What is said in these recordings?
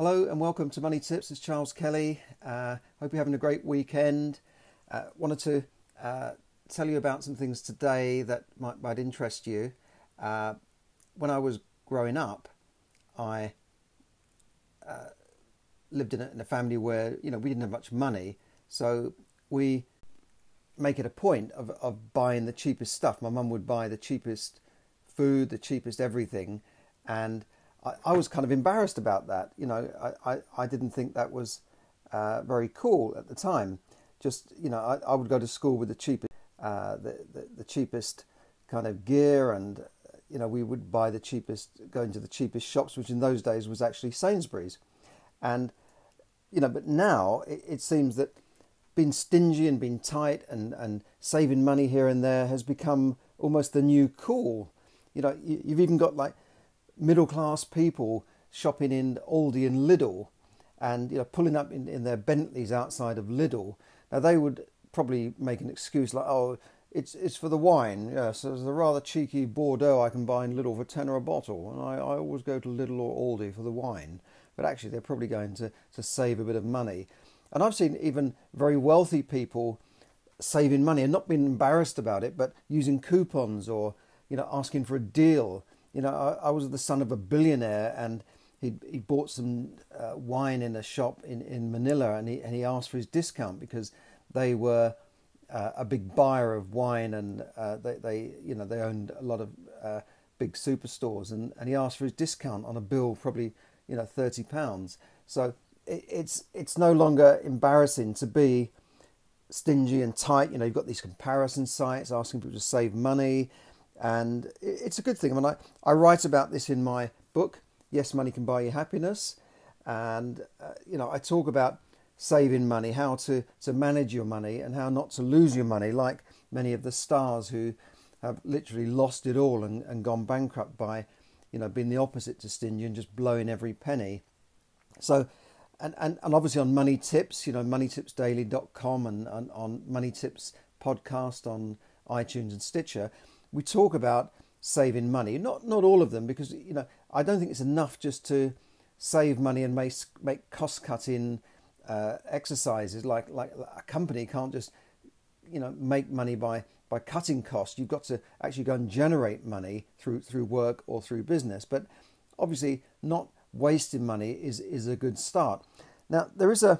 Hello and welcome to Money Tips. It's Charles Kelly. Hope you're having a great weekend. Wanted to tell you about some things today that might interest you. When I was growing up, I lived in a family where we didn't have much money, so we make it a point of buying the cheapest stuff. My mum would buy the cheapest food, the cheapest everything, and I was kind of embarrassed about that. I didn't think that was very cool at the time. Just, I would go to school with the cheapest kind of gear, and, we would buy the cheapest, going to the cheapest shops, which in those days was actually Sainsbury's. And, but now it seems that being stingy and being tight and saving money here and there has become almost the new cool. You've even got like middle-class people shopping in Aldi and Lidl, and pulling up in their Bentleys outside of Lidl. Now they would probably make an excuse like, "Oh, it's for the wine. Yeah, so there's a rather cheeky Bordeaux I can buy in Lidl for £10 a bottle, and I always go to Lidl or Aldi for the wine." But actually, they're probably going to save a bit of money. And I've seen even very wealthy people saving money and not being embarrassed about it, but using coupons or asking for a deal. I was the son of a billionaire, and he bought some wine in a shop in Manila, and he asked for his discount because they were a big buyer of wine, and they owned a lot of big superstores, and he asked for his discount on a bill, probably £30. So it's no longer embarrassing to be stingy and tight. You've got these comparison sites asking people to save money. And it's a good thing. I mean, I write about this in my book, Yes, Money Can Buy You Happiness. And, I talk about saving money, how to manage your money and how not to lose your money, like many of the stars who have literally lost it all and gone bankrupt by, being the opposite to stingy and just blowing every penny. So, and obviously on Money Tips, moneytipsdaily.com and on Money Tips Podcast on iTunes and Stitcher, we talk about saving money, not all of them, because I don't think it's enough just to save money and make cost-cutting exercises. Like a company can't just make money by cutting costs. You've got to actually go and generate money through work or through business. But obviously, not wasting money is a good start. Now there is a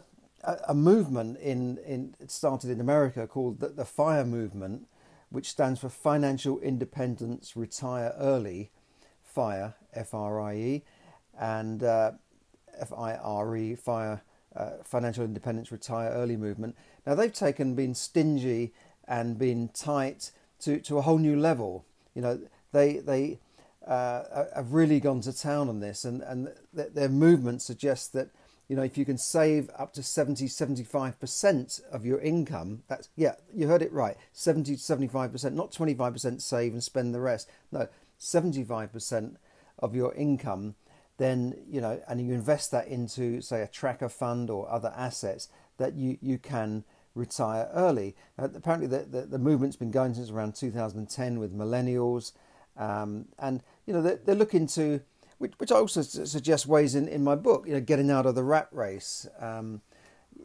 movement it started in America called the FIRE movement, which stands for Financial Independence, Retire Early, FIRE, F-R-I-E, and F-I-R-E, FIRE, Financial Independence, Retire Early movement. Now, they've taken being stingy and being tight to a whole new level. They have really gone to town on this, and their movement suggests that, if you can save up to 70-75% of your income, you heard it right, 70-75%, not 25% save and spend the rest. No, 75% of your income, then, and you invest that into, say, a tracker fund or other assets, that you can retire early. Apparently, the movement's been going since around 2010 with millennials. And, they're looking to, which I also suggest ways in my book, getting out of the rat race,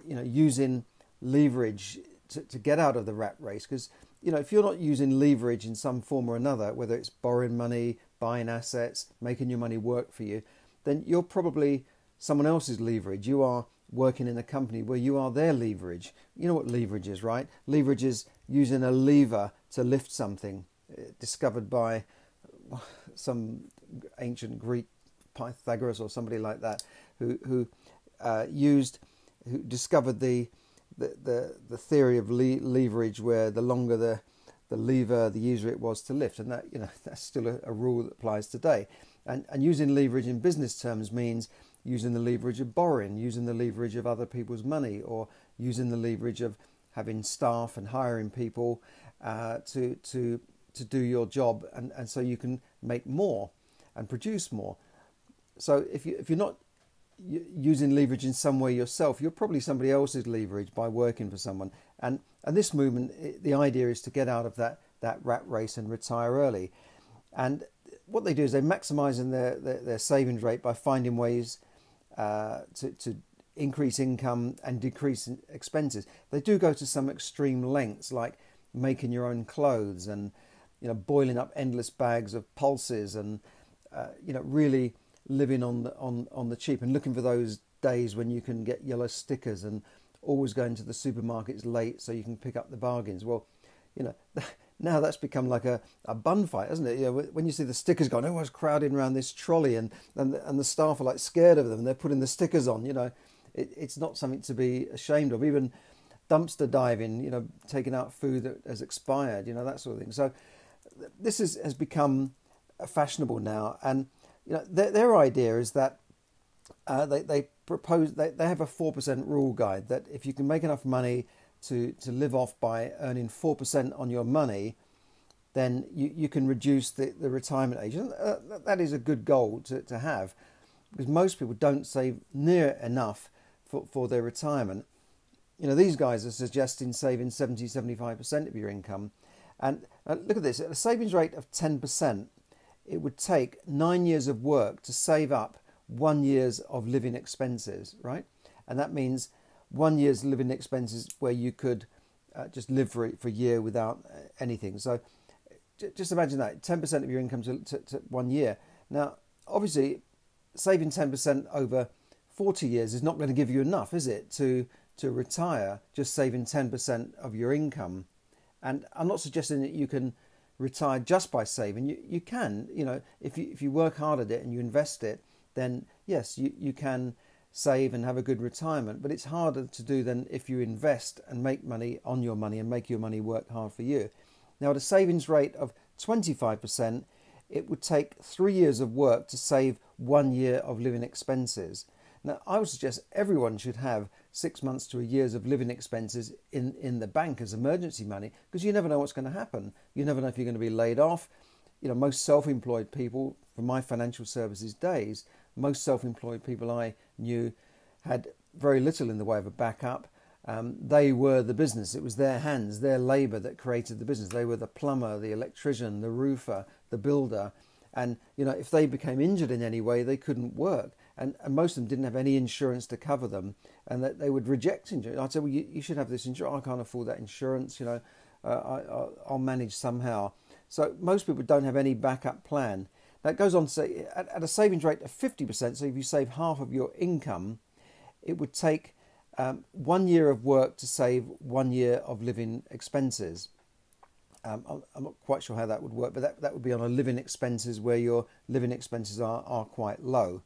using leverage to get out of the rat race. Because, if you're not using leverage in some form or another, whether it's borrowing money, buying assets, making your money work for you, then you're probably someone else's leverage. You are working in a company where you are their leverage. You know what leverage is, right? Leverage is using a lever to lift something, discovered by some ancient Greek Pythagoras or somebody like that, who discovered the theory of leverage, where the longer the lever, the easier it was to lift. And that that's still a rule that applies today. And using leverage in business terms means using the leverage of borrowing, using the leverage of other people's money, or using the leverage of having staff and hiring people to do your job, and so you can make more and produce more. So if you're not using leverage in some way yourself, you're probably somebody else's leverage by working for someone. And this movement, the idea is to get out of that rat race and retire early. And what they do is they're maximising their savings rate by finding ways to increase income and decrease expenses. They do go to some extreme lengths, like making your own clothes and, you know, boiling up endless bags of pulses and, you know, really living on the cheap and looking for those days when you can get yellow stickers and always going to the supermarkets late so you can pick up the bargains. Well, you know, now that's become like a bun fight, hasn't it? You know, when you see the stickers going, everyone's crowding around this trolley and the staff are like scared of them and they're putting the stickers on, you know. It's not something to be ashamed of. Even dumpster diving, you know, taking out food that has expired, you know, that sort of thing. So this has become fashionable now. And, you know, their idea is that they have a 4% rule guide that if you can make enough money to live off by earning 4% on your money, then you can reduce the retirement age. And that is a good goal to have, because most people don't save near enough for their retirement. You know, these guys are suggesting saving 70-75% of your income. And look at this, at a savings rate of 10%, it would take 9 years of work to save up 1 year's of living expenses, right? And that means 1 year's living expenses where you could just live for a year without anything. So just imagine that, 10% of your income to 1 year. Now, obviously, saving 10% over 40 years is not going to give you enough, is it, to retire just saving 10% of your income. And I'm not suggesting that you can retire just by saving. You can, you know, if you work hard at it and you invest it, then yes, you can save and have a good retirement, but it's harder to do than if you invest and make money on your money and make your money work hard for you. Now, at a savings rate of 25%, it would take 3 years of work to save 1 year of living expenses. Now, I would suggest everyone should have 6 months to a year's of living expenses in the bank as emergency money, because you never know what's going to happen. You never know if you're going to be laid off. You know, most self-employed people, from my financial services days, most self-employed people I knew had very little in the way of a backup. They were the business. It was their hands, their labour that created the business. They were the plumber, the electrician, the roofer, the builder. And, you know, if they became injured in any way, they couldn't work. And most of them didn't have any insurance to cover them, and that they would reject insurance. I'd say, well, you should have this insurance. I can't afford that insurance, you know, I'll manage somehow. So most people don't have any backup plan. That goes on to say, at a savings rate of 50%, so if you save half of your income, it would take 1 year of work to save 1 year of living expenses. I'm not quite sure how that would work, but that would be on a living expenses where your living expenses are quite low.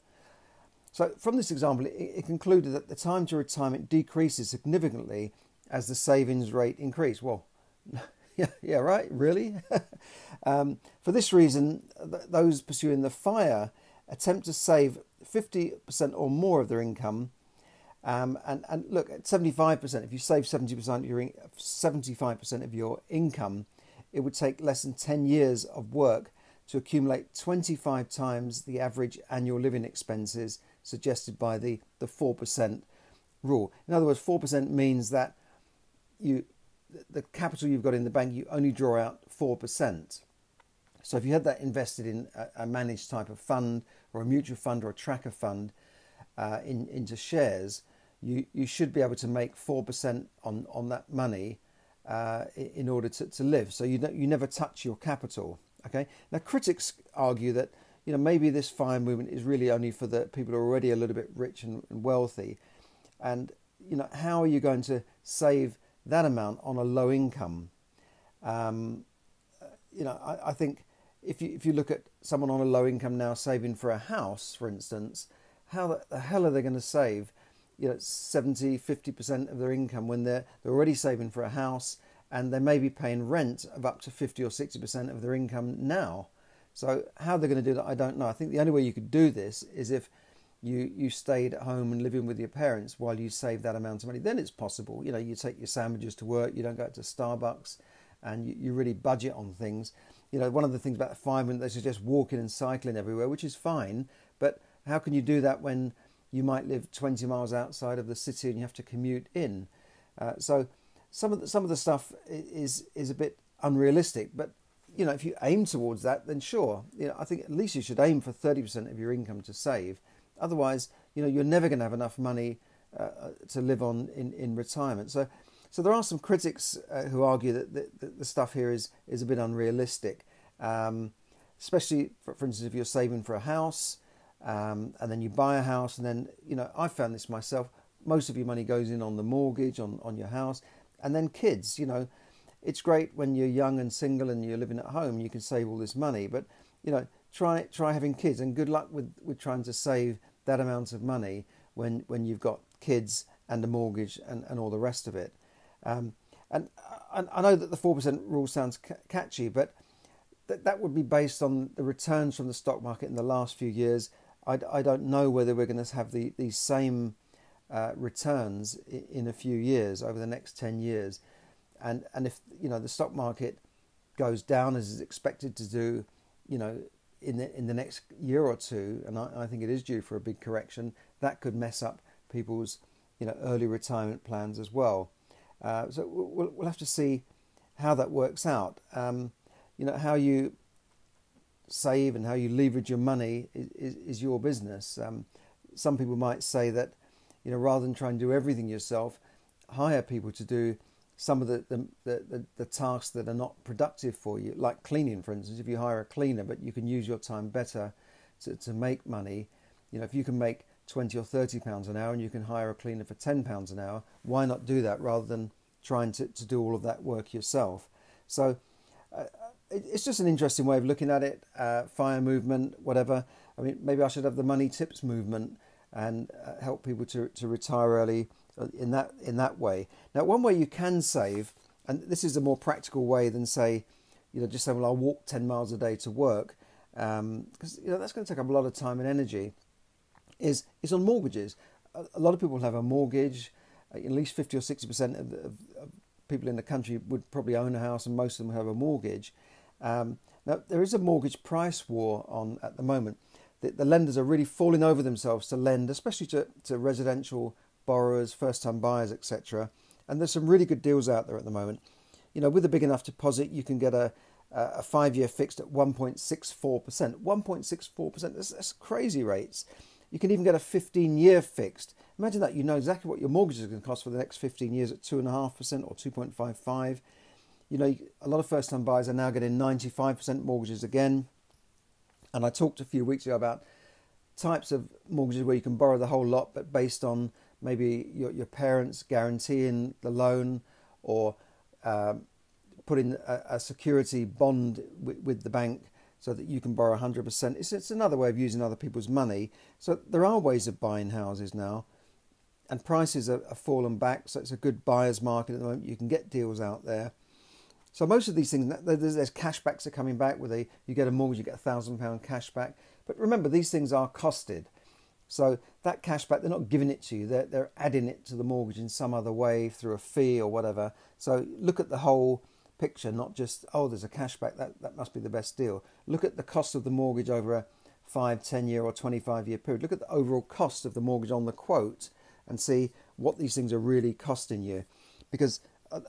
So from this example, it concluded that the time to retirement decreases significantly as the savings rate increase. Well, yeah, right, really? For this reason, those pursuing the FIRE attempt to save 50% or more of their income. And look, at 75%, if you save 75% of your income, it would take less than 10 years of work to accumulate 25 times the average annual living expenses suggested by the 4% rule. In other words, 4% means that the capital you've got in the bank, you only draw out 4%. So if you had that invested in a managed type of fund or a mutual fund or a tracker fund into shares, you should be able to make 4% on that money in order to live. So you never touch your capital. Okay. Now, critics argue that, you know, maybe this FIRE movement is really only for the people who are already a little bit rich and wealthy. And, you know, how are you going to save that amount on a low income? You know, I think if you look at someone on a low income now saving for a house, for instance, how the hell are they going to save, you know, 50% of their income when they're already saving for a house and they may be paying rent of up to 50 or 60% of their income now? So how they're going to do that, I don't know. I think the only way you could do this is if you stayed at home and living with your parents while you save that amount of money. Then it's possible. You know, you take your sandwiches to work, you don't go out to Starbucks, and you really budget on things. You know, one of the things about the FIRE movement, they suggest walking and cycling everywhere, which is fine, but how can you do that when you might live 20 miles outside of the city and you have to commute in? So some of the stuff is a bit unrealistic, but, you know, if you aim towards that, then sure. You know, I think at least you should aim for 30% of your income to save. Otherwise, you know, you're never going to have enough money to live on in retirement. So there are some critics who argue that the stuff here is a bit unrealistic, especially, for instance, if you're saving for a house and then you buy a house and then, you know, I found this myself, most of your money goes in on the mortgage, on your house, and then kids, you know. It's great when you're young and single and you're living at home, you can save all this money, but, you know, try having kids, and good luck with trying to save that amount of money when you've got kids and a mortgage and all the rest of it. And I know that the 4% rule sounds catchy, but that would be based on the returns from the stock market in the last few years. I don't know whether we're going to have these same returns in a few years, over the next 10 years. And if, you know, the stock market goes down as is expected to do, you know, in the next year or two, and I think it is due for a big correction, that could mess up people's, you know, early retirement plans as well. So we'll have to see how that works out. You know, how you save and how you leverage your money is your business. Some people might say that, you know, rather than try and do everything yourself, hire people to do some of the tasks that are not productive for you, like cleaning, for instance. If you hire a cleaner, but you can use your time better to make money, you know, if you can make £20 or £30 an hour and you can hire a cleaner for £10 an hour, why not do that rather than trying to do all of that work yourself? So it's just an interesting way of looking at it. FIRE movement, whatever. I mean, maybe I should have the money tips movement and help people to retire early in that way. Now, one way you can save, and this is a more practical way than, say, you know, just saying, well, I'll walk 10 miles a day to work, because, you know, that's going to take up a lot of time and energy, is on mortgages. A lot of people have a mortgage. At least 50 or 60% of people in the country would probably own a house, and most of them have a mortgage. Now, there is a mortgage price war on at the moment. The lenders are really falling over themselves to lend, especially to residential borrowers, first-time buyers, etc. And there's some really good deals out there at the moment. You know, with a big enough deposit, you can get a 5-year fixed at 1.64%. 1.64%, that's crazy rates. You can even get a 15-year fixed. Imagine that. You know exactly what your mortgage is going to cost for the next 15 years at 2.5% or 2.55%. You know, a lot of first-time buyers are now getting 95% mortgages again. And I talked a few weeks ago about types of mortgages where you can borrow the whole lot, but based on maybe your parents guaranteeing the loan, or putting a security bond with the bank so that you can borrow 100%. It's another way of using other people's money. So there are ways of buying houses now, and prices are fallen back, so it's a good buyer's market at the moment. You can get deals out there. So most of these things, there's cashbacks are coming back, where you get a mortgage, you get £1,000 cashback. But remember, these things are costed. So that cashback, they're not giving it to you. They're adding it to the mortgage in some other way through a fee or whatever. So look at the whole picture, not just, oh, there's a cashback, that must be the best deal. Look at the cost of the mortgage over a 5, 10-year or 25-year period. Look at the overall cost of the mortgage on the quote and see what these things are really costing you. Because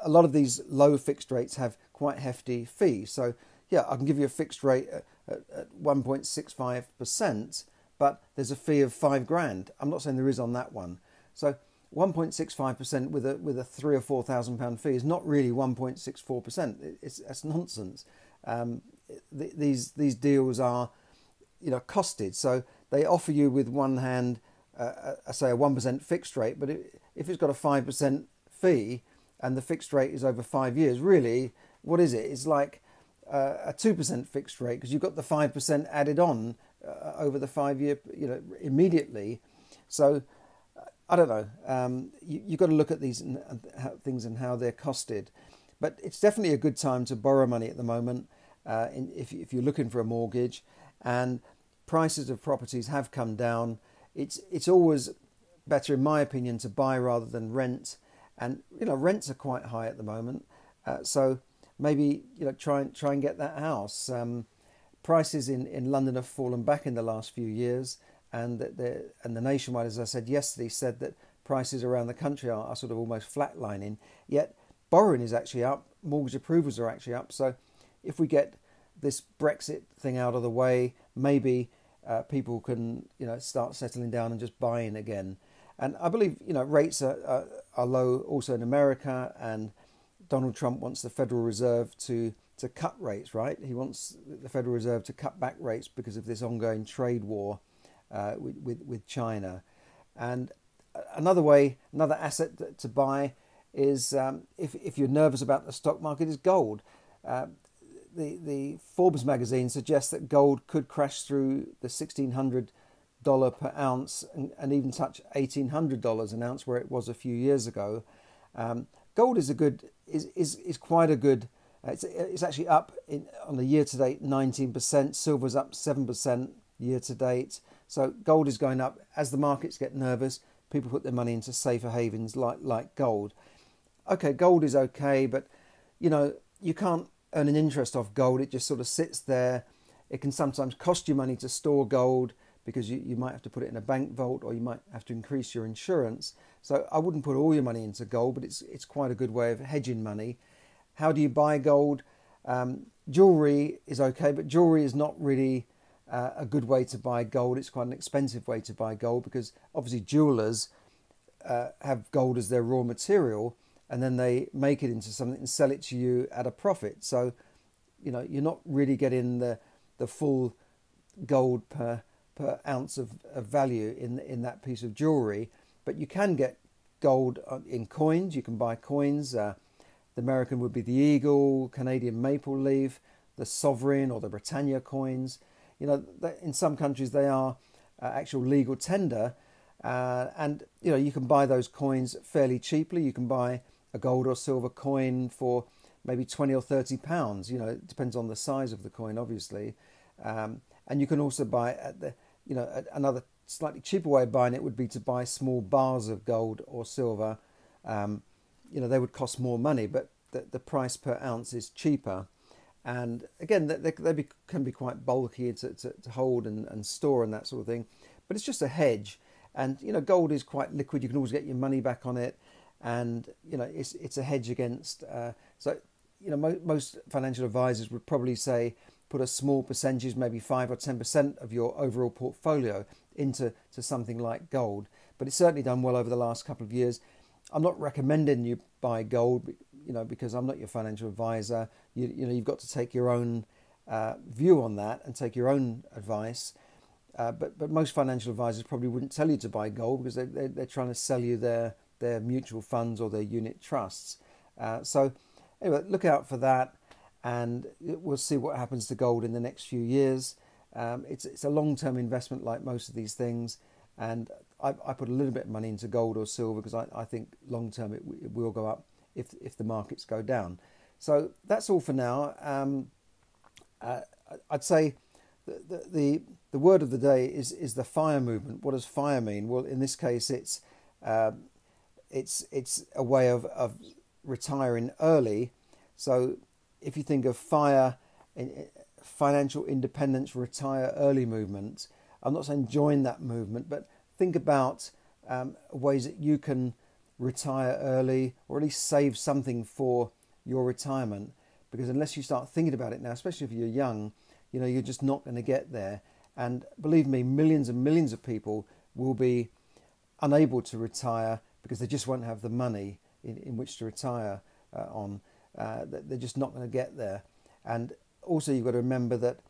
a lot of these low fixed rates have quite hefty fees. So, yeah, I can give you a fixed rate at 1.65%, but there's a fee of £5,000. I'm not saying there is on that one. So 1.65% with a £3,000 or £4,000 fee is not really 1.64%. That's nonsense. These deals are, you know, costed. So they offer you with one hand, say a 1% fixed rate, but if it's got a 5% fee, and the fixed rate is over 5 years, really, what is it? It's like a 2% fixed rate, because you've got the 5% added on over the 5-year, you know, immediately. So I don't know. You've got to look at these things and how they're costed. But it's definitely a good time to borrow money at the moment if you're looking for a mortgage. And prices of properties have come down. It's always better, in my opinion, to buy rather than rent. And, you know, rents are quite high at the moment. So maybe, you know, try and get that house. Prices in London have fallen back in the last few years. And the Nationwide, as I said yesterday, said that prices around the country are sort of almost flatlining. Yet borrowing is actually up. Mortgage approvals are actually up. So if we get this Brexit thing out of the way, maybe people can, start settling down and just buying again. And I believe, rates are low also in America, and Donald Trump wants the Federal Reserve to cut rates, right? He wants the Federal Reserve to cut back rates because of this ongoing trade war with China. And another way, another asset to buy is, if you're nervous about the stock market, is gold. The Forbes magazine suggests that gold could crash through the $1,600 per ounce and even touch $1,800 an ounce where it was a few years ago. Gold is a good, is quite a good. It's actually up on the year to date 19%. Silver's up 7% year to date. So gold is going up as the markets get nervous. People put their money into safer havens like gold. Okay, gold is okay, but you can't earn an interest off gold. It just sort of sits there. It can sometimes cost you money to store gold because you might have to put it in a bank vault, or you might have to increase your insurance. So I wouldn't put all your money into gold, but it's quite a good way of hedging money. How do you buy gold? Jewelry is okay, but jewelry is not really a good way to buy gold. It's quite an expensive way to buy gold because obviously jewelers have gold as their raw material, and then they make it into something and sell it to you at a profit. So, you're not really getting the full gold per ounce of value in that piece of jewelry. But you can get gold in coins. You can buy coins. The American would be the Eagle, Canadian Maple Leaf, the Sovereign or the Britannia coins. In some countries they are actual legal tender, and you can buy those coins fairly cheaply. You can buy a gold or silver coin for maybe £20 or £30. It depends on the size of the coin, obviously. And you can also buy at the another slightly cheaper way of buying it would be to buy small bars of gold or silver. They would cost more money, but the price per ounce is cheaper. And again, they can be quite bulky to hold and store and that sort of thing. But it's just a hedge. And, gold is quite liquid. You can always get your money back on it. And, it's a hedge against. Most financial advisors would probably say put a small percentage, maybe 5 or 10% of your overall portfolio into something like gold. But it's certainly done well over the last couple of years. I'm not recommending you buy gold, because I'm not your financial advisor. You've got to take your own view on that and take your own advice. But most financial advisors probably wouldn't tell you to buy gold because they're trying to sell you their mutual funds or their unit trusts. So anyway, look out for that, and we'll see what happens to gold in the next few years. It's a long-term investment like most of these things, and I put a little bit of money into gold or silver because I think long-term it will go up if the markets go down. So that's all for now. I'd say the word of the day is the FIRE movement. What does FIRE mean? Well, in this case, it's a way of retiring early. So if you think of FIRE, financial independence, retire early movement, I'm not saying join that movement, but think about ways that you can retire early, or at least save something for your retirement, because unless you start thinking about it now, especially if you're young, you're just not going to get there. And believe me, millions and millions of people will be unable to retire because they just won't have the money in which to retire on. They're just not going to get there. And also you've got to remember that,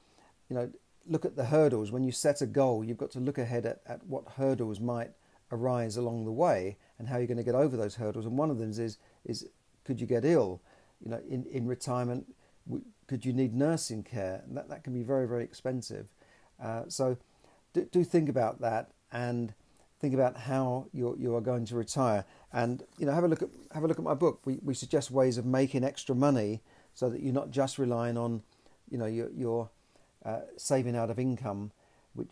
look at the hurdles. When you set a goal, you've got to look ahead at what hurdles might arise along the way and how you're going to get over those hurdles. And one of them is could you get ill? In retirement, could you need nursing care? And that can be very, very expensive. So do think about that and think about how you are going to retire. And have a look at my book. We suggest ways of making extra money so that you're not just relying on your saving out of income,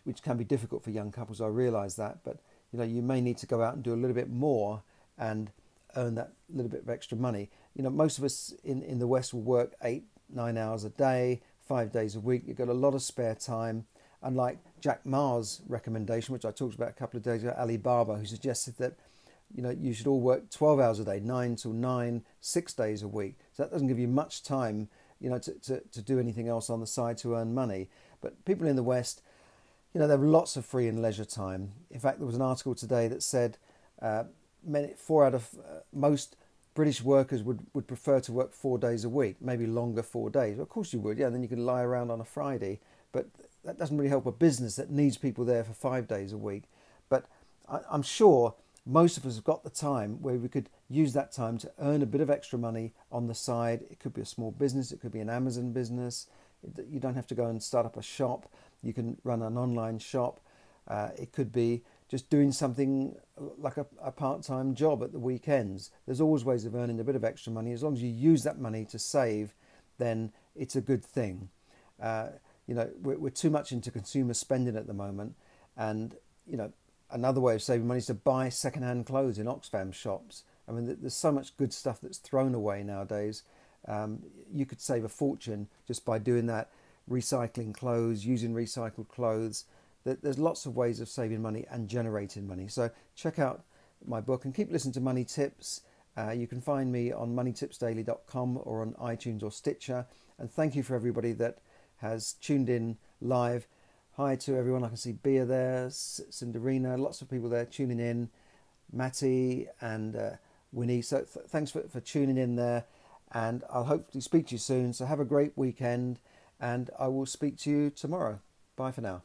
which can be difficult for young couples. I realise that, but you may need to go out and do a little bit more and earn that little bit of extra money. Most of us in the West will work 8-9 hours a day, 5 days a week. You've got a lot of spare time. Unlike Jack Ma's recommendation, which I talked about a couple of days ago, Alibaba, who suggested that you should all work 12 hours a day, 9 till 9, 6 days a week. So that doesn't give you much time to do anything else on the side to earn money. But people in the West you know, there are lots of free and leisure time. In fact, there was an article today that said most British workers would prefer to work 4 days a week, maybe longer 4 days. Well, of course you would, yeah, and then you can lie around on a Friday. But that doesn't really help a business that needs people there for 5 days a week. But I'm sure most of us have got the time where we could use that time to earn a bit of extra money on the side. It could be a small business. It could be an Amazon business. You don't have to go and start up a shop. You can run an online shop. It could be just doing something like a part-time job at the weekends. There's always ways of earning a bit of extra money. As long as you use that money to save, then it's a good thing. You know, we're too much into consumer spending at the moment. And, you know, another way of saving money is to buy second-hand clothes in Oxfam shops. I mean, there's so much good stuff that's thrown away nowadays. You could save a fortune just by doing that, recycling clothes, using recycled clothes. There's lots of ways of saving money and generating money. So check out my book and keep listening to Money Tips. You can find me on moneytipsdaily.com or on iTunes or Stitcher. And thank you for everybody that has tuned in live. Hi to everyone. I can see Bea there, Cinderina, lots of people there tuning in, Matty and Winnie. So thanks for tuning in there. And I'll hopefully speak to you soon. So have a great weekend, and I will speak to you tomorrow. Bye for now.